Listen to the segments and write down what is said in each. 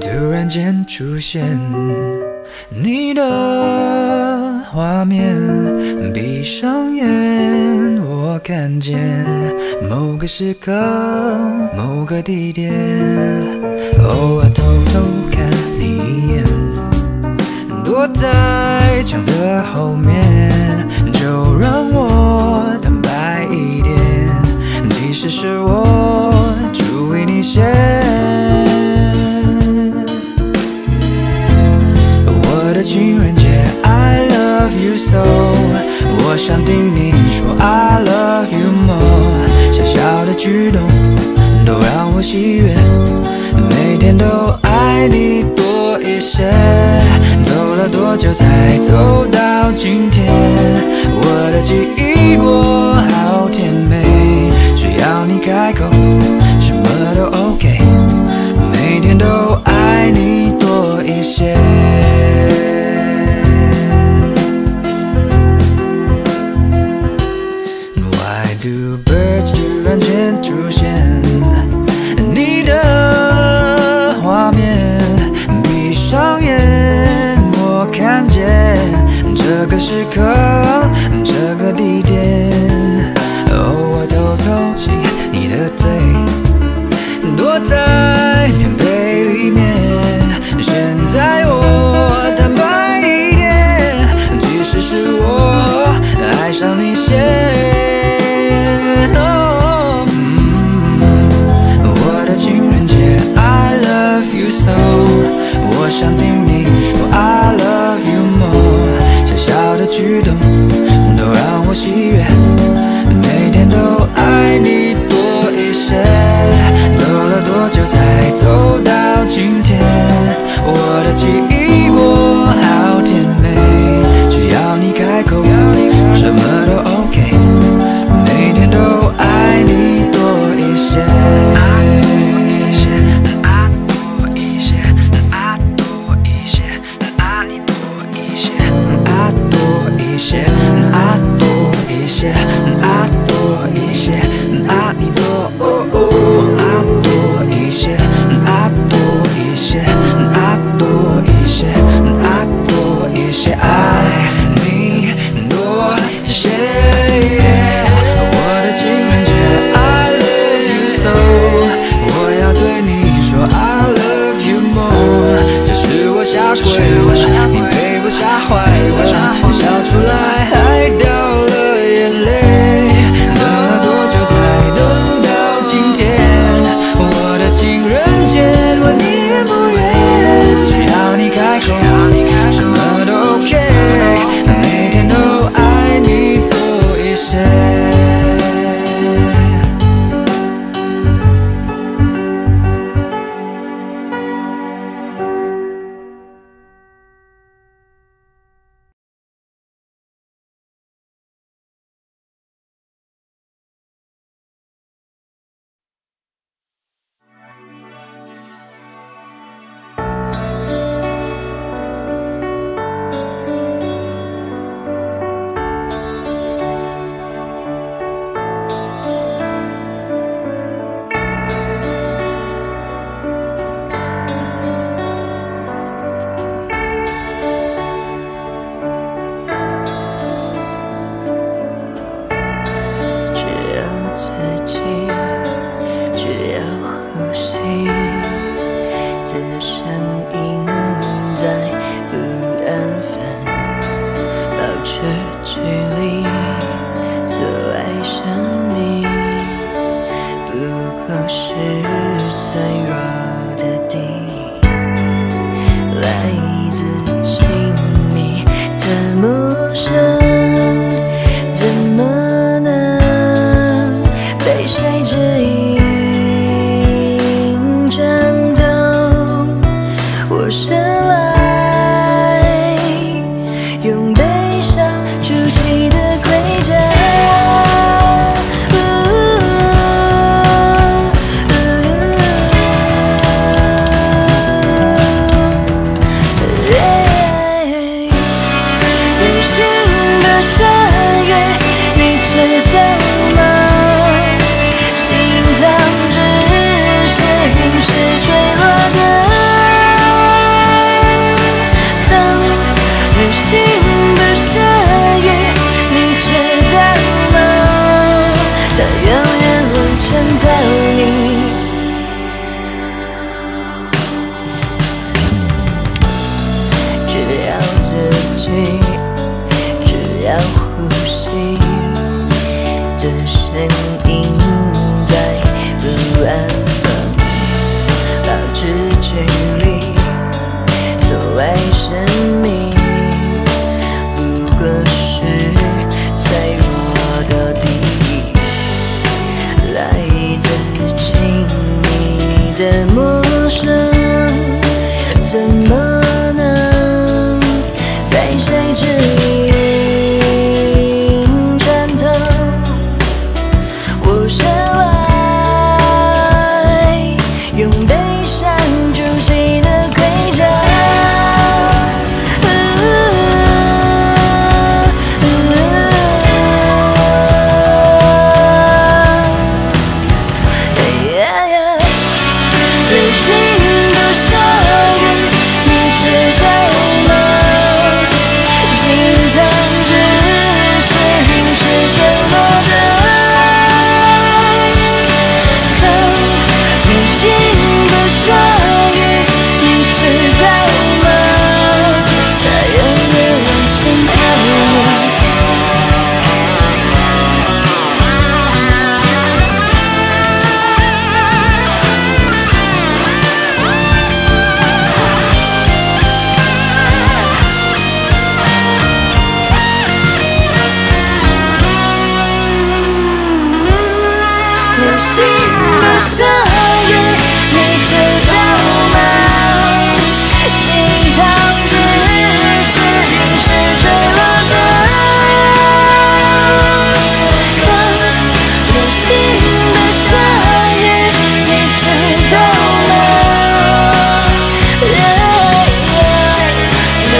突然间出现你的画面，闭上眼，我看见某个时刻，某个地点，偶尔偷偷看你一眼，躲在墙的后面，就让我坦白一点，即使是我注意你先。 我的情人节 ，I love you so， 我想对你说 I love you more， 小小的举动都让我喜悦，每天都爱你多一些。走了多久才走到今天？我的记忆过好甜美，只要你开口，什么都 OK， 每天都爱你多一些。 突然间出现你的画面，闭上眼，我看见这个时刻，这个地点。哦，我偷偷亲你的腿，躲在棉被里面。现在我坦白一点，其实是我爱上你先。 So， 我想听你说 I love you more， 小小的举动都让我喜悦，每天都爱你多一些。走了多久才走到今天？我的记忆过好甜美，只要你开口，什么都 OK， 每天都爱你多一些。 谁指引战斗？心不下雨，你知道吗？心疼只是雨是坠落的光，流星不下雨，你知道吗？流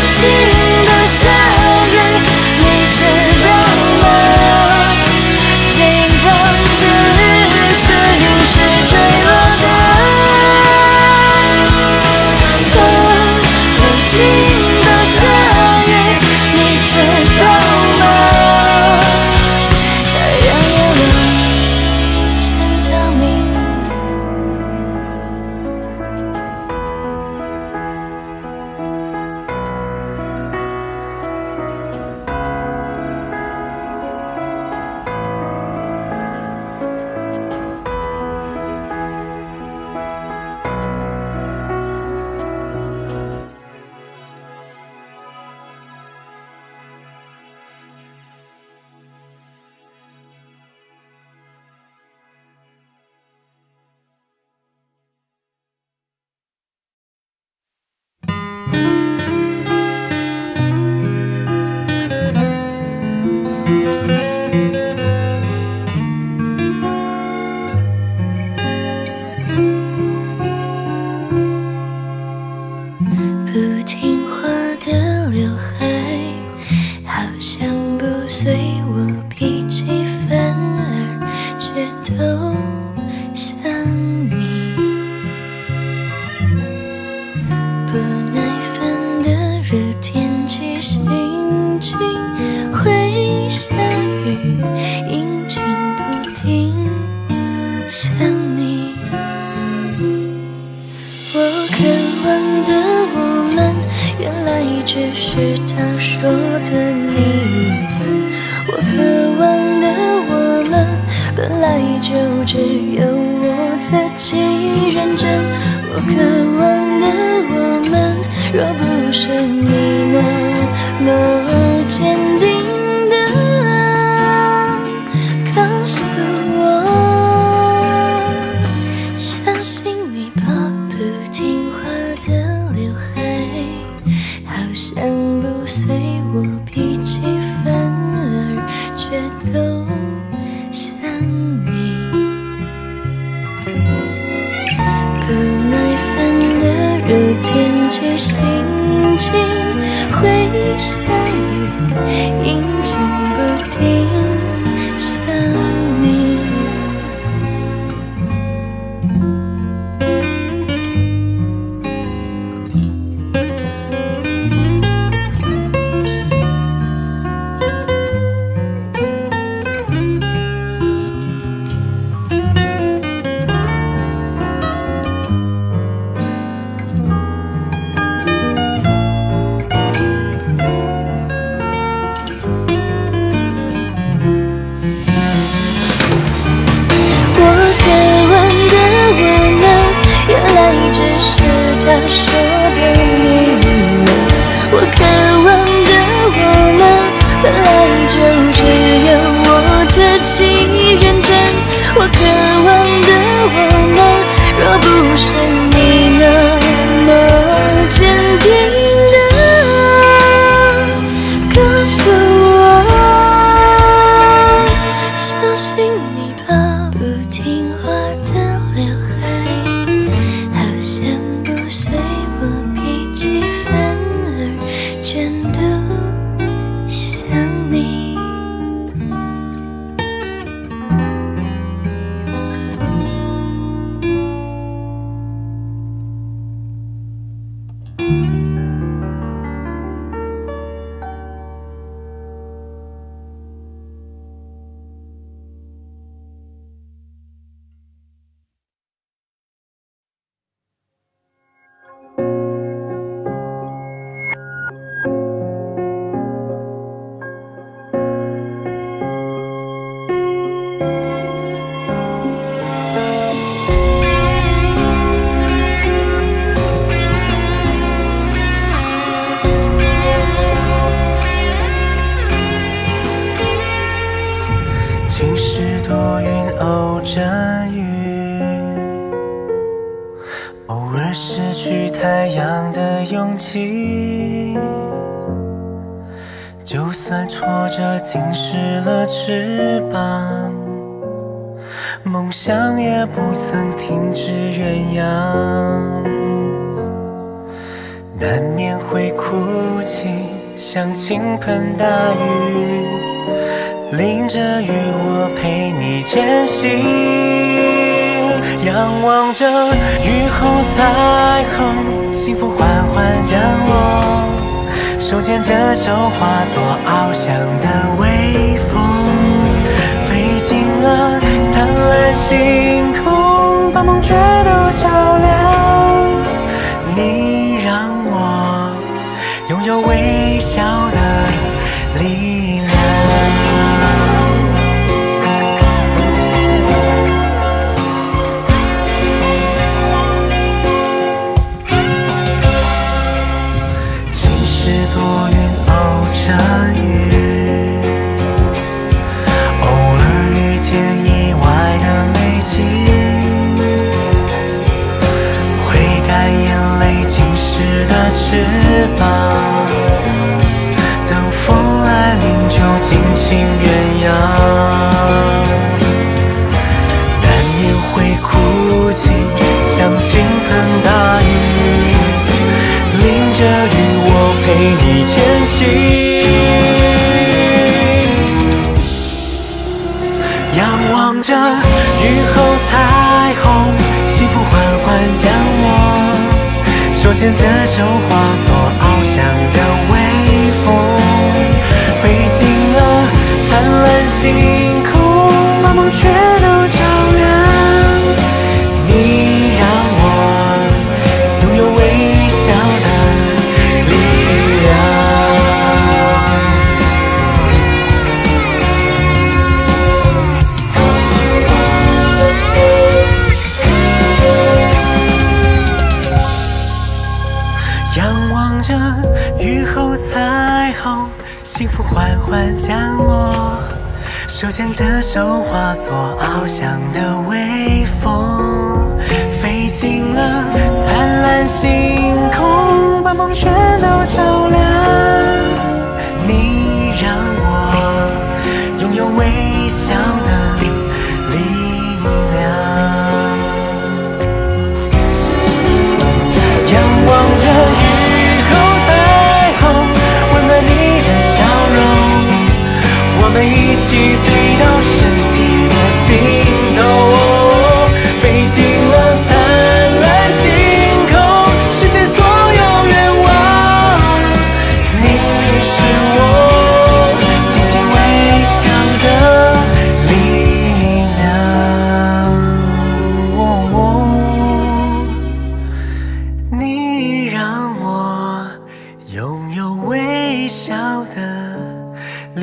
星不下雨，你知道吗？心疼只是雨是坠落的光，流星不下雨，你知道吗？这样夜晚全透明。多云偶阵雨，偶尔失去太阳的勇气。就算挫折浸湿了翅膀，梦想也不曾停止远扬。难免会哭泣，像倾盆大雨。 淋着雨，我陪你前行。仰望着雨后彩虹，幸福缓缓降落。手牵着手，化作翱翔的微风，飞进了灿烂星空，把梦全都照亮。你让我拥有微笑的力量。 翅膀，等风来临就尽情远扬。难免会哭泣，像倾盆大雨。淋着雨，我陪你前行。仰望着雨后彩虹，幸福缓缓降落。 手牵着手，化作翱翔的微风，飞进了灿烂星空，把梦全都照亮。你让我拥有微笑的力量。 仰望着雨后彩虹，幸福缓缓降落。手牵着手，化作翱翔的微风，飞进了灿烂星空，把梦全都照亮。你让我拥有微笑的力量，仰望着。 我们一起飞到世界的尽头，飞进了灿烂星空，实现所有愿望。你是我轻轻微笑的力量，你让我拥有微笑的力量。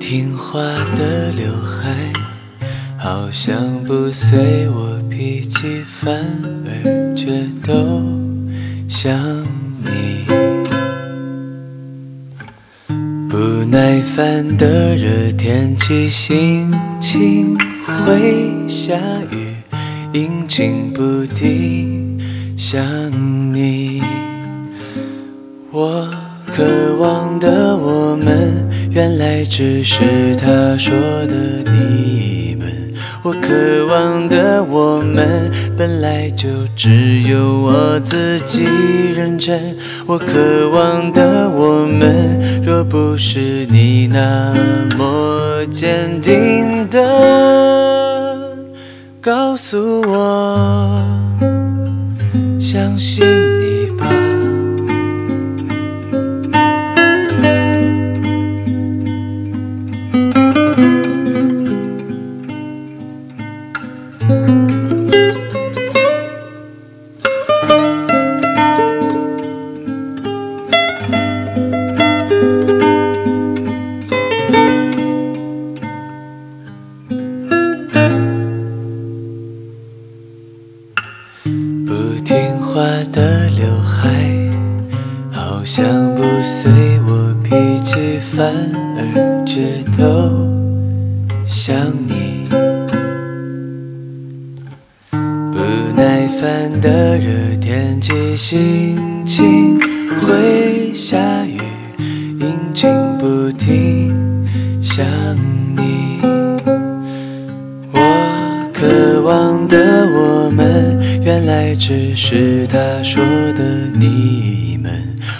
听话的刘海，好像不随我脾气，反而却都像你。不耐烦的热天气，心情会下雨，阴晴不定，想你。我渴望的我们。 原来只是他说的你们，我渴望的我们，本来就只有我自己认真。我渴望的我们，若不是你那么坚定的告诉我，相信你吧。花的刘海，好像不随我脾气，反而觉得像你。不耐烦的热天气，心情会下雨，阴晴不停，想你。我渴望的我们，原来只是他说的你们。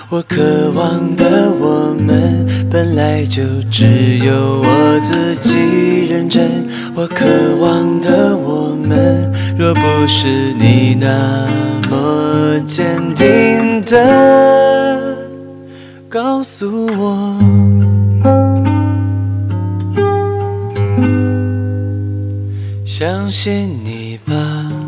我渴望的我们，本来就只有我自己认真。我渴望的我们，若不是你那么坚定的告诉我。 相信你吧。